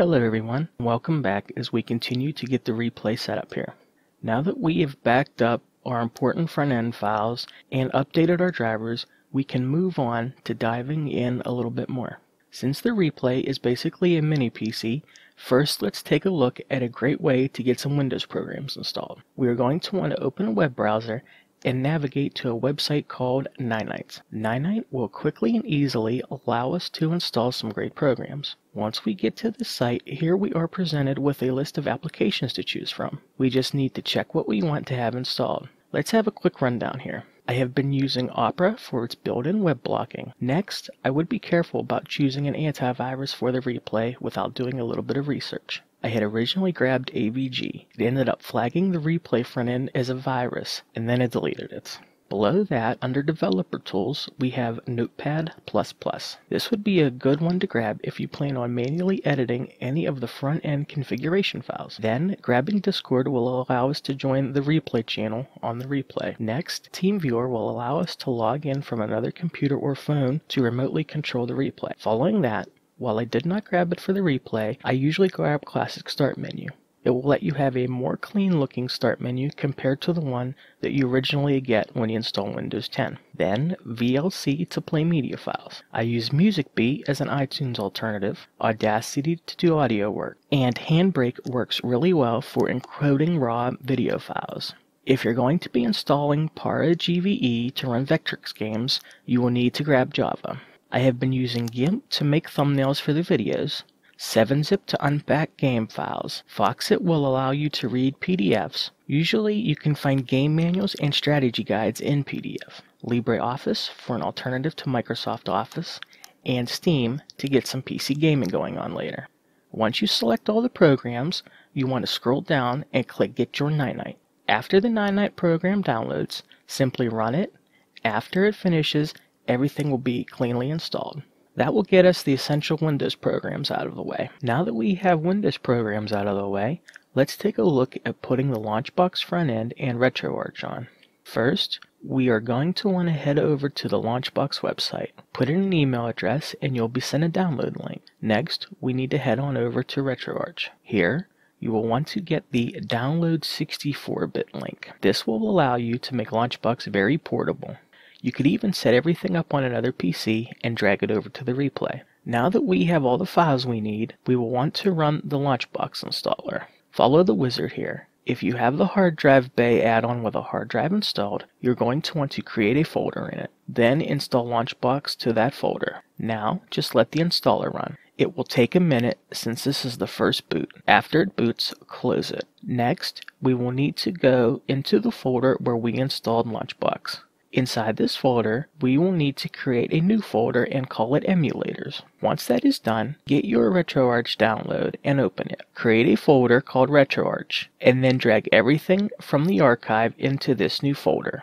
Hello everyone, welcome back as we continue to get the replay set up here. Now that we have backed up our important front-end files and updated our drivers, we can move on to diving in a little bit more. Since the replay is basically a mini PC, first let's take a look at a great way to get some Windows programs installed. We are going to want to open a web browser and navigate to a website called Ninite. Ninite will quickly and easily allow us to install some great programs. Once we get to the site, here we are presented with a list of applications to choose from. We just need to check what we want to have installed. Let's have a quick rundown here. I have been using Opera for its built-in web blocking. Next, I would be careful about choosing an antivirus for the replay without doing a little bit of research. I had originally grabbed AVG. It ended up flagging the replay front end as a virus, and then it deleted it. Below that, under Developer Tools, we have Notepad++. This would be a good one to grab if you plan on manually editing any of the front-end configuration files. Then, grabbing Discord will allow us to join the replay channel on the replay. Next, TeamViewer will allow us to log in from another computer or phone to remotely control the replay. Following that, while I did not grab it for the replay, I usually grab Classic Start Menu. It will let you have a more clean looking start menu compared to the one that you originally get when you install Windows 10. Then VLC to play media files. I use MusicBee as an iTunes alternative, Audacity to do audio work, and Handbrake works really well for encoding raw video files. If you're going to be installing Para GVE to run Vectrex games, you will need to grab Java. I have been using GIMP to make thumbnails for the videos, 7-Zip to unpack game files. Foxit will allow you to read PDFs. Usually you can find game manuals and strategy guides in PDF. LibreOffice for an alternative to Microsoft Office, and Steam to get some PC gaming going on later. Once you select all the programs, you want to scroll down and click Get Your Ninite. After the Ninite program downloads, simply run it. After it finishes, everything will be cleanly installed. That will get us the essential Windows programs out of the way. Now that we have Windows programs out of the way, let's take a look at putting the LaunchBox front end and RetroArch on. First, we are going to want to head over to the LaunchBox website. Put in an email address and you'll be sent a download link. Next, we need to head on over to RetroArch. Here, you will want to get the download 64-bit link. This will allow you to make LaunchBox very portable. You could even set everything up on another PC and drag it over to the replay. Now that we have all the files we need, we will want to run the LaunchBox installer. Follow the wizard here. If you have the hard drive bay add-on with a hard drive installed, you're going to want to create a folder in it. Then install LaunchBox to that folder. Now, just let the installer run. It will take a minute since this is the first boot. After it boots, close it. Next, we will need to go into the folder where we installed LaunchBox. Inside this folder, we will need to create a new folder and call it Emulators. Once that is done, get your RetroArch download and open it. Create a folder called RetroArch, and then drag everything from the archive into this new folder.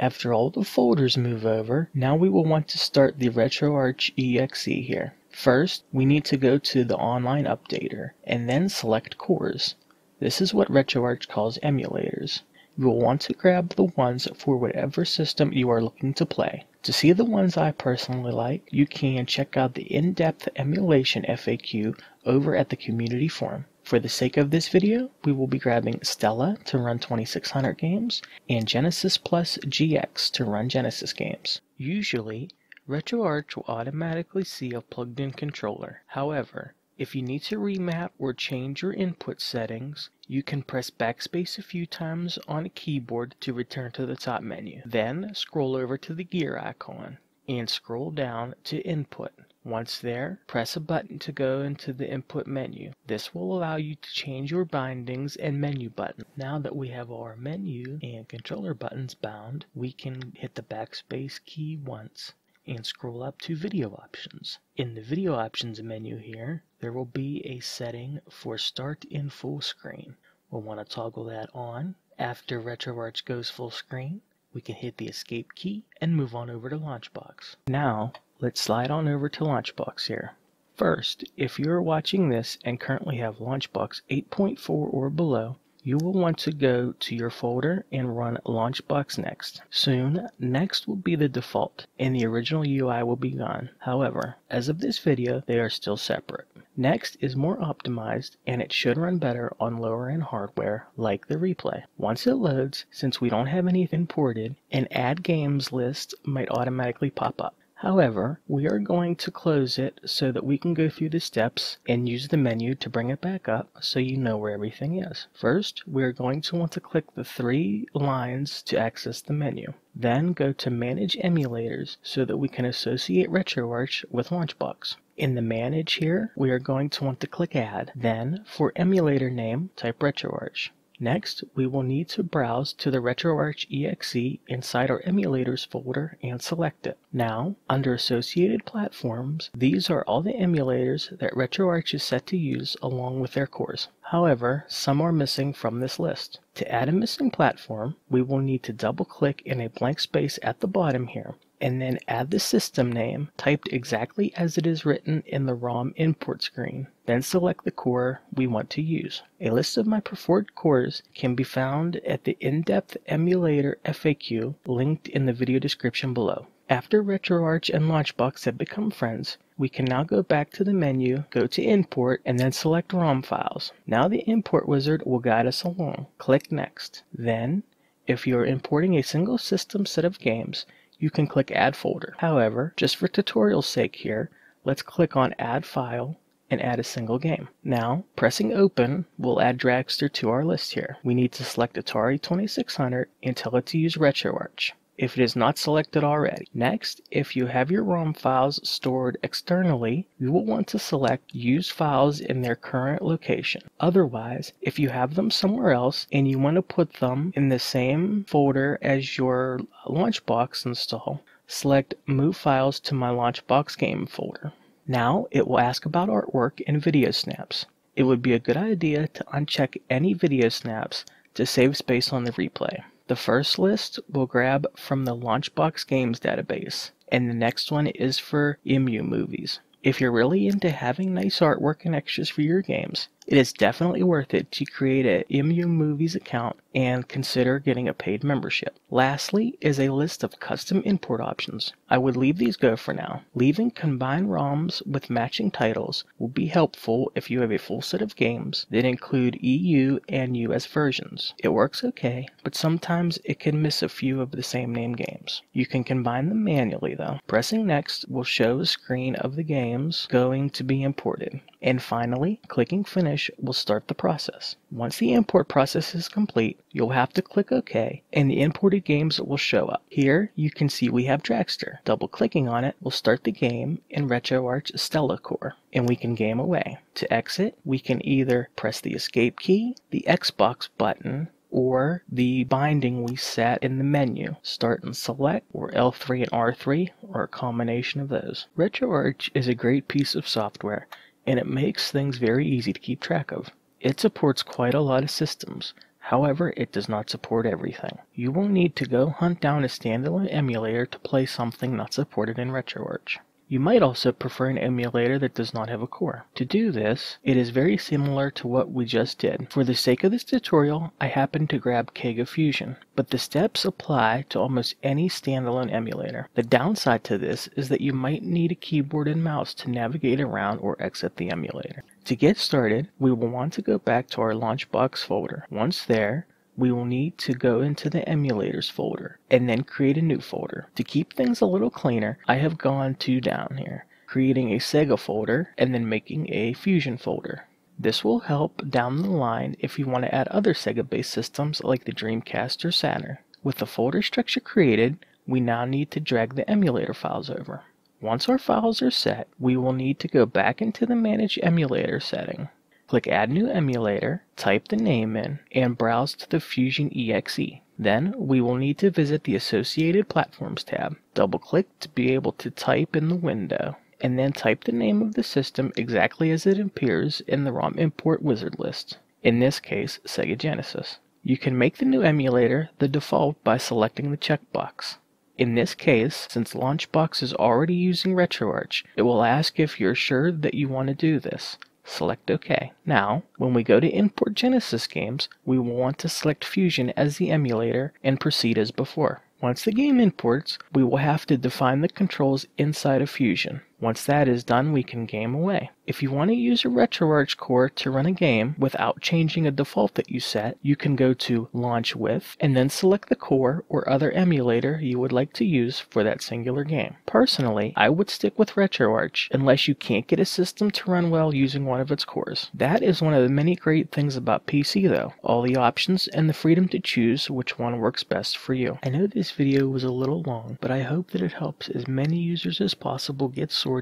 After all the folders move over, now we will want to start the RetroArch exe here. First, we need to go to the online updater, and then select cores. This is what RetroArch calls emulators. You will want to grab the ones for whatever system you are looking to play. To see the ones I personally like, you can check out the in-depth emulation FAQ over at the community forum. For the sake of this video, we will be grabbing Stella to run 2600 games and Genesis Plus GX to run Genesis games. Usually, RetroArch will automatically see a plugged-in controller. However, if you need to remap or change your input settings, you can press backspace a few times on a keyboard to return to the top menu. Then scroll over to the gear icon and scroll down to input. Once there, press a button to go into the input menu. This will allow you to change your bindings and menu button. Now that we have our menu and controller buttons bound, we can hit the backspace key once and scroll up to video options. In the video options menu here, there will be a setting for start in full screen. We'll want to toggle that on. After RetroArch goes full screen, we can hit the escape key and move on over to LaunchBox. Now, let's slide on over to LaunchBox here. First, if you're watching this and currently have LaunchBox 8.4 or below, you will want to go to your folder and run LaunchBox Next. Soon, Next will be the default, and the original UI will be gone. However, as of this video, they are still separate. Next is more optimized, and it should run better on lower-end hardware like the Replay. Once it loads, since we don't have anything imported, an Add Games list might automatically pop up. However, we are going to close it so that we can go through the steps and use the menu to bring it back up so you know where everything is. First, we are going to want to click the three lines to access the menu. Then go to Manage Emulators so that we can associate RetroArch with LaunchBox. In the Manage here, we are going to want to click Add. Then, for emulator name, type RetroArch. Next, we will need to browse to the RetroArch EXE inside our emulators folder and select it. Now, under associated platforms, these are all the emulators that RetroArch is set to use along with their cores. However, some are missing from this list. To add a missing platform, we will need to double click in a blank space at the bottom here, and then add the system name, typed exactly as it is written in the ROM import screen. Then select the core we want to use. A list of my preferred cores can be found at the in-depth emulator FAQ linked in the video description below. After RetroArch and LaunchBox have become friends, we can now go back to the menu, go to Import, and then select ROM files. Now the import wizard will guide us along. Click Next. Then, if you are importing a single system set of games, you can click Add Folder. However, just for tutorial's sake here, let's click on Add File and add a single game. Now, pressing open will add Dragster to our list here. We need to select Atari 2600 and tell it to use RetroArch if it is not selected already. Next, if you have your ROM files stored externally, you will want to select Use Files in their current location. Otherwise, if you have them somewhere else and you want to put them in the same folder as your LaunchBox install, select Move Files to my LaunchBox Game folder. Now it will ask about artwork and video snaps. It would be a good idea to uncheck any video snaps to save space on the Replay. The first list we'll grab from the LaunchBox Games database, and the next one is for EmuMovies. If you're really into having nice artwork and extras for your games, it is definitely worth it to create an EmuMovies account and consider getting a paid membership. Lastly is a list of custom import options. I would leave these go for now. Leaving combined ROMs with matching titles will be helpful if you have a full set of games that include EU and US versions. It works okay, but sometimes it can miss a few of the same name games. You can combine them manually though. Pressing Next will show a screen of the games going to be imported. And finally, clicking Finish will start the process. Once the import process is complete, you'll have to click OK, and the imported games will show up. Here, you can see we have Dragster. Double-clicking on it will start the game in RetroArch Stella core, and we can game away. To exit, we can either press the Escape key, the Xbox button, or the binding we set in the menu, Start and Select, or L3 and R3, or a combination of those. RetroArch is a great piece of software, and it makes things very easy to keep track of. It supports quite a lot of systems. However, it does not support everything. You will need to go hunt down a standalone emulator to play something not supported in RetroArch. You might also prefer an emulator that does not have a core. To do this, it is very similar to what we just did. For the sake of this tutorial, I happened to grab Kega Fusion, but the steps apply to almost any standalone emulator. The downside to this is that you might need a keyboard and mouse to navigate around or exit the emulator. To get started, we will want to go back to our LaunchBox folder. Once there, we will need to go into the emulators folder and then create a new folder. To keep things a little cleaner, I have gone two down here, creating a Sega folder and then making a Fusion folder. This will help down the line if you want to add other Sega-based systems like the Dreamcast or Saturn. With the folder structure created, we now need to drag the emulator files over. Once our files are set, we will need to go back into the Manage Emulator setting. Click Add New Emulator, type the name in, and browse to the Fusion EXE. Then, we will need to visit the Associated Platforms tab. Double-click to be able to type in the window, and then type the name of the system exactly as it appears in the ROM import wizard list, in this case, Sega Genesis. You can make the new emulator the default by selecting the checkbox. In this case, since LaunchBox is already using RetroArch, it will ask if you're sure that you want to do this. Select OK. Now, when we go to import Genesis games, we will want to select Fusion as the emulator and proceed as before. Once the game imports, we will have to define the controls inside of Fusion. Once that is done, we can game away. If you want to use a RetroArch core to run a game without changing a default that you set, you can go to Launch With, and then select the core or other emulator you would like to use for that singular game. Personally, I would stick with RetroArch unless you can't get a system to run well using one of its cores. That is one of the many great things about PC though, all the options and the freedom to choose which one works best for you. I know this video was a little long, but I hope that it helps as many users as possible get sorted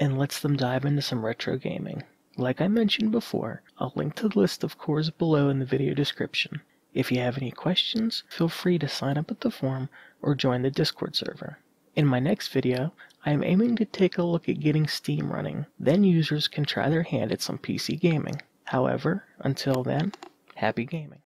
and lets them dive into some retro gaming. Like I mentioned before, I'll link to the list of cores below in the video description. If you have any questions, feel free to sign up at the forum or join the Discord server. In my next video, I am aiming to take a look at getting Steam running, then users can try their hand at some PC gaming. However, until then, happy gaming.